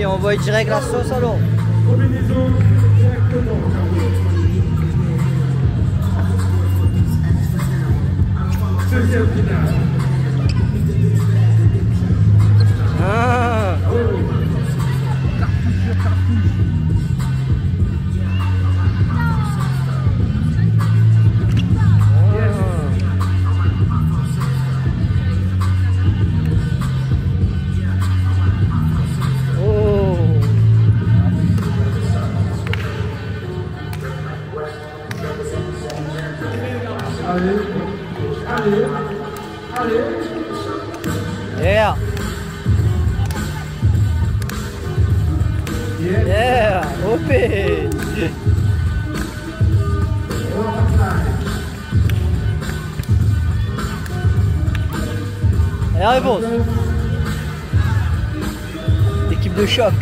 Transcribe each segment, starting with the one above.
et on va y direct la sauce alors. Combinaison directement. Deuxième finale. Ah. Oh. Cartouche, cartouche. Yeah. Yeah. Open. Et la réponse. L'équipe de choc.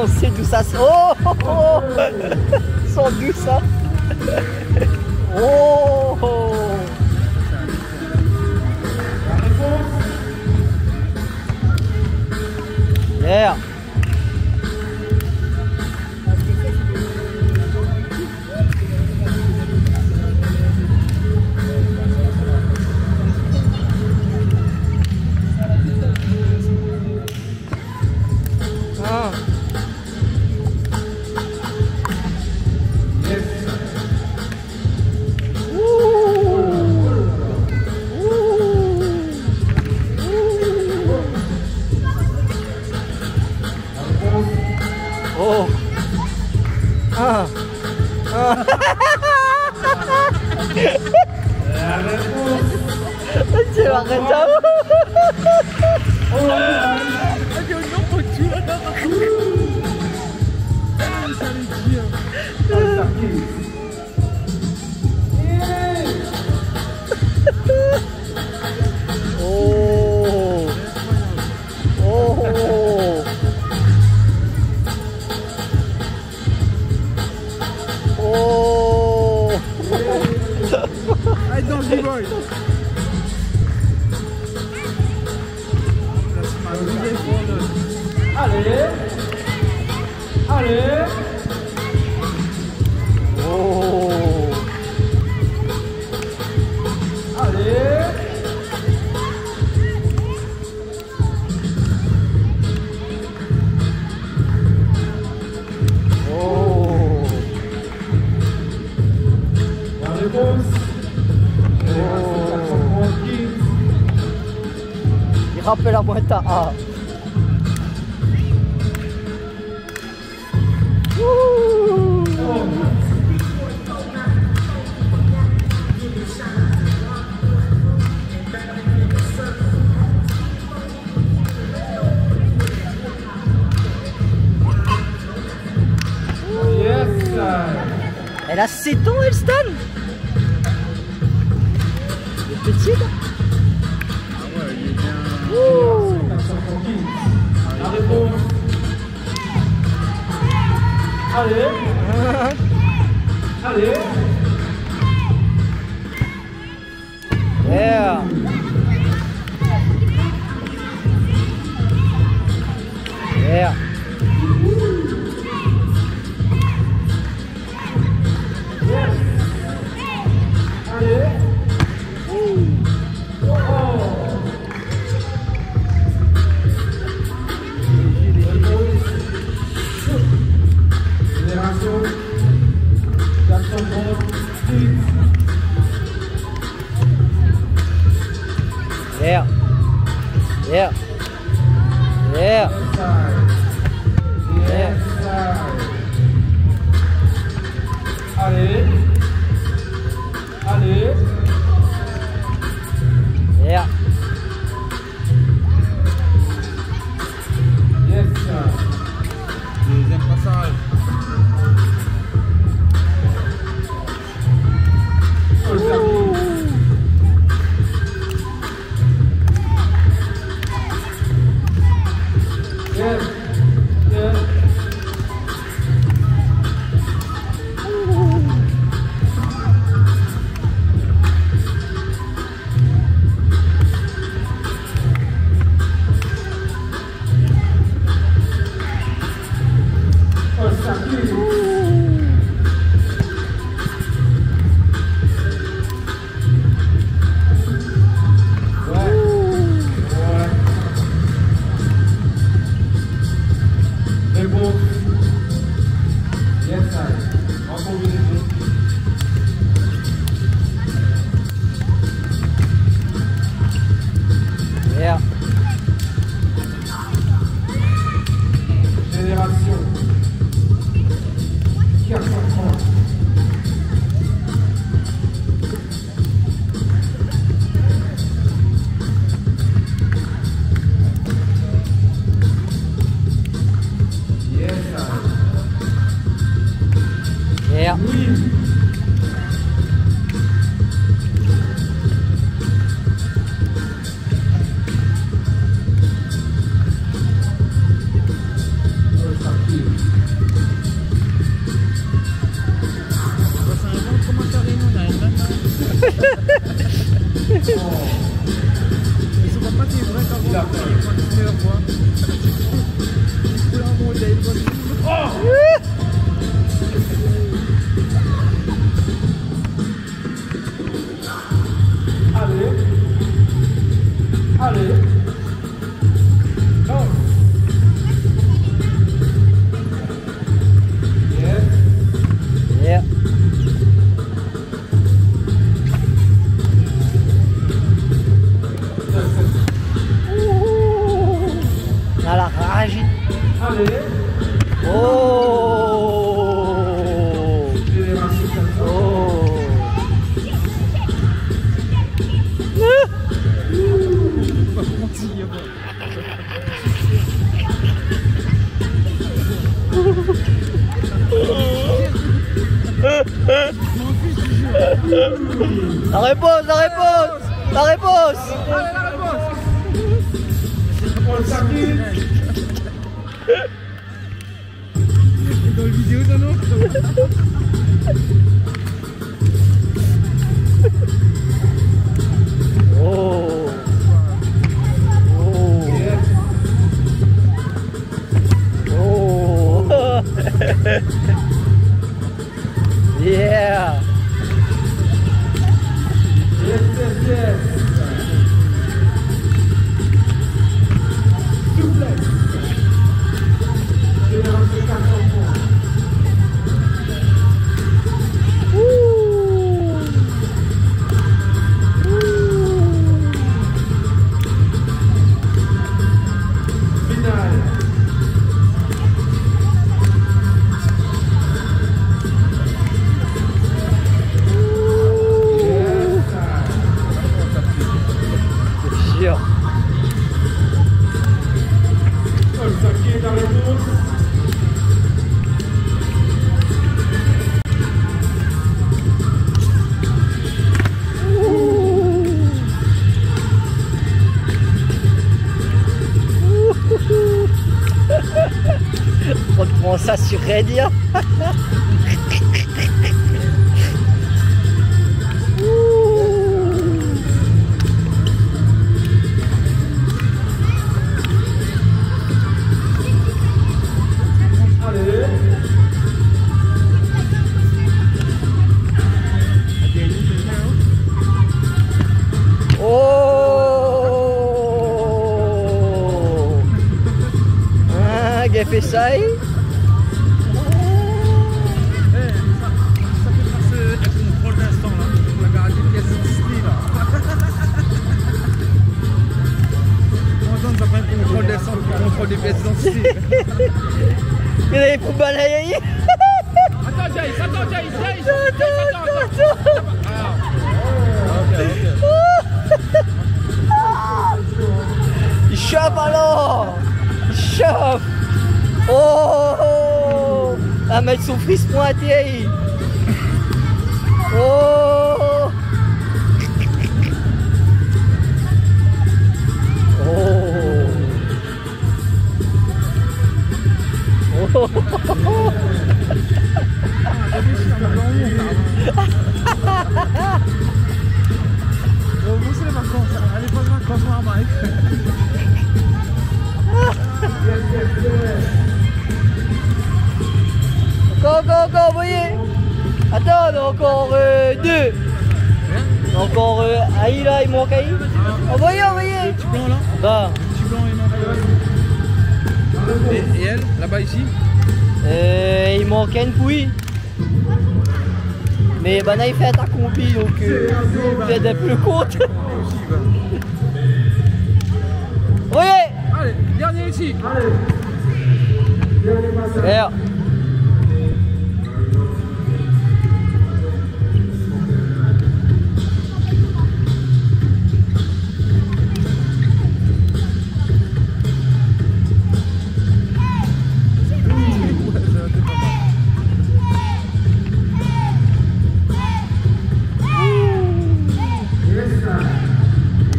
On sait d'où ça sort. Oh, oh, oh. Ils sont d'où ça. Oh, oh. Yeah. Oh. Ah. Ah. Tu vas arrêter. Oh. Allez, allez. Oh. Allez. Oh. La réponse. Oh. Il rappelle la boîte à A. Elle a 7 ans, Elston. Elle est petite. Ah ouais, il est bien. Ouh. La réponse. Allez. Allez. Yeah. Yeah. Ça sur Redia. Oh, quer pensar aí? Mettre son frisson à terre. Oh, oh. Encore, voyez. Attends, encore deux. Encore Aïe là, il manque Aïe. Envoyez. Le petit blanc là. Bah. Le petit blanc, il manque Aïe. Et elle, là-bas ici. Il manque une pouille. Mais Bana il fait attaque combi donc il fait plus compte. Voyez. Allez, dernier ici. Allez.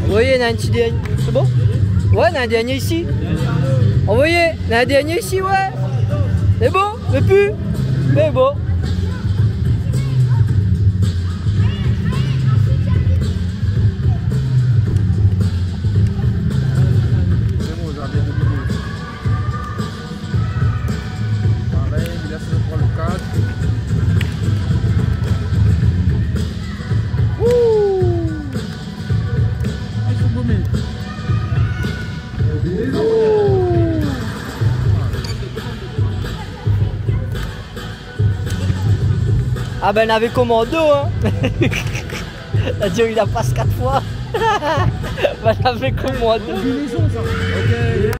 Envoyez, on a un petit dernier. C'est bon? Ouais, on a un dernier ici. Envoyez, on a un dernier ici, ouais. C'est bon? Le pu? C'est bon. Ah ben elle avait commando hein. La Dieu il la passe 4 fois. Ben elle avait commando.